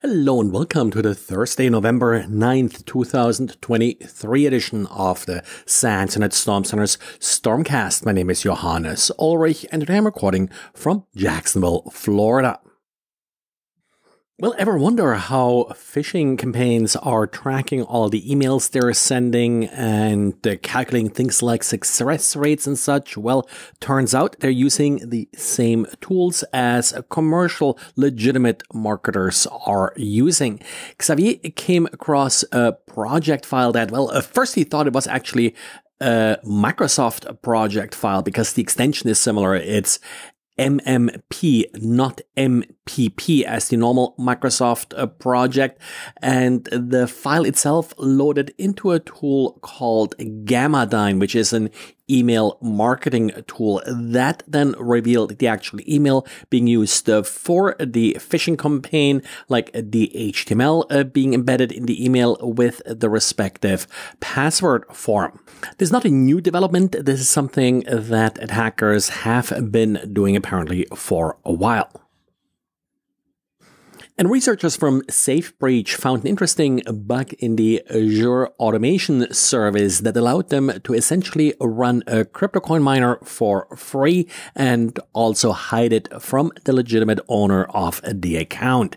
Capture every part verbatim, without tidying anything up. Hello and welcome to the Thursday, November ninth, two thousand twenty-three edition of the SANS Internet Storm Center's Stormcast. My name is Johannes Ulrich and today I'm recording from Jacksonville, Florida. Well, ever wonder how phishing campaigns are tracking all the emails they're sending and they're calculating things like success rates and such? Well, turns out they're using the same tools as commercial legitimate marketers are using. Xavier came across a project file that, well, at first he thought it was actually a Microsoft project file because the extension is similar. It's M M P, not M P P as the normal Microsoft uh, project. And the file itself loaded into a tool called GammaDyne, which is an email marketing tool that then revealed the actual email being used uh, for the phishing campaign, like the H T M L uh, being embedded in the email with the respective password form. This is not a new development. This is something that attackers have been doing apparently for a while. And researchers from SafeBreach found an interesting bug in the Azure Automation Service that allowed them to essentially run a cryptocoin miner for free and also hide it from the legitimate owner of the account.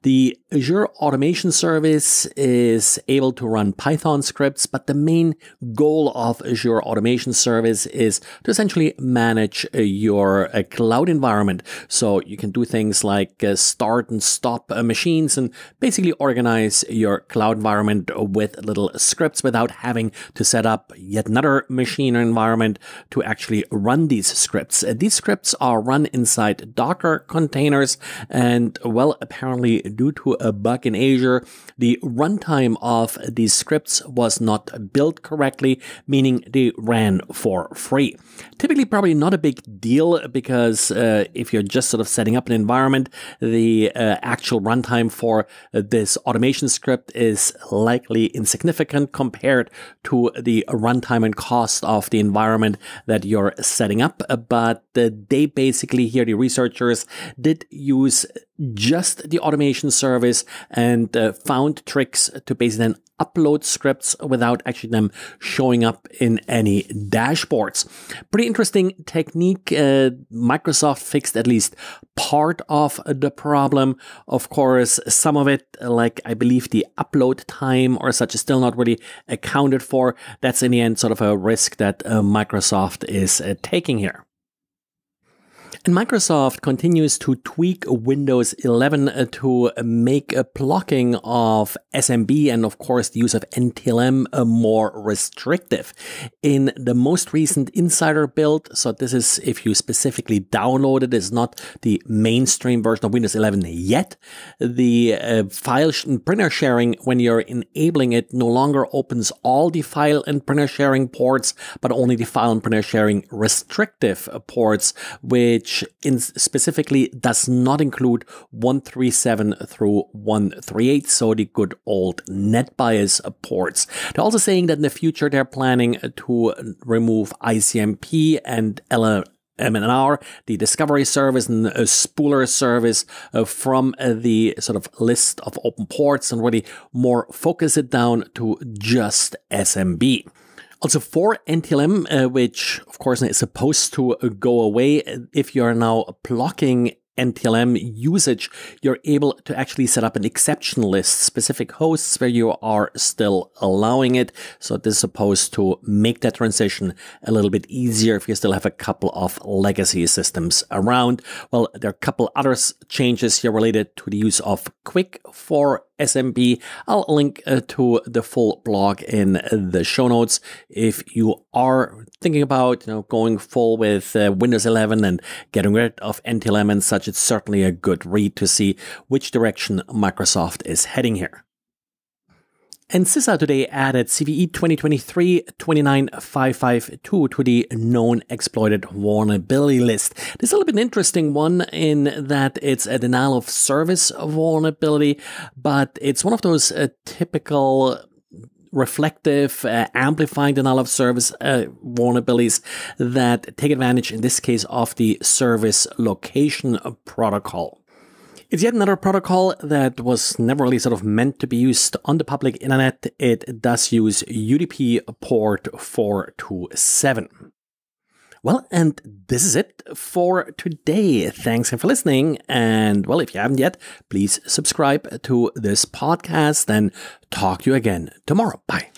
The Azure Automation Service is able to run Python scripts, but the main goal of Azure Automation Service is to essentially manage your cloud environment. So you can do things like start and stop machines and basically organize your cloud environment with little scripts without having to set up yet another machine or environment to actually run these scripts. These scripts are run inside Docker containers and, well, apparently due to a bug in Azure, the runtime of these scripts was not built correctly, meaning they ran for free. Typically, probably not a big deal because uh, if you're just sort of setting up an environment, the uh, actual runtime for this automation script is likely insignificant compared to the runtime and cost of the environment that you're setting up. But they basically here, the researchers did use just the automation service and uh, found tricks to basically then upload scripts without actually them showing up in any dashboards. Pretty interesting technique. Uh, Microsoft fixed at least part of the problem. Of course, some of it, like I believe the upload time or such, is still not really accounted for. That's in the end sort of a risk that uh, Microsoft is uh, taking here. And Microsoft continues to tweak Windows eleven to make a blocking of S M B and, of course, the use of N T L M more restrictive. In the most recent insider build, so this is if you specifically download it, it's not the mainstream version of Windows eleven yet. The uh, file and printer sharing, when you're enabling it, no longer opens all the file and printer sharing ports, but only the file and printer sharing restrictive ports, which In specifically does not include one thirty-seven through one thirty-eight, so the good old NetBIOS ports. They're also saying that in the future they're planning to remove I C M P and L M N R, the discovery service and a spooler service uh, from uh, the sort of list of open ports and really more focus it down to just S M B. Also for N T L M, uh, which of course is supposed to go away, if you're now blocking N T L M usage, you're able to actually set up an exception list, specific hosts where you are still allowing it. So this is supposed to make that transition a little bit easier if you still have a couple of legacy systems around. Well, there are a couple other changes here related to the use of Q U I C for S M B. I'll link uh, to the full blog in the show notes. If you are thinking about, you know, going full with uh, Windows eleven and getting rid of N T L M and such, it's certainly a good read to see which direction Microsoft is heading here. And CISA today added C V E twenty twenty-three two nine five five two to the known exploited vulnerability list. This is a little bit interesting one in that it's a denial of service vulnerability, but it's one of those uh, typical reflective, uh, amplifying denial of service uh, vulnerabilities that take advantage, in this case, of the service location protocol. It's yet another protocol that was never really sort of meant to be used on the public internet. It does use U D P port four two seven. Well, and this is it for today. Thanks for listening. And well, if you haven't yet, please subscribe to this podcast and talk to you again tomorrow. Bye.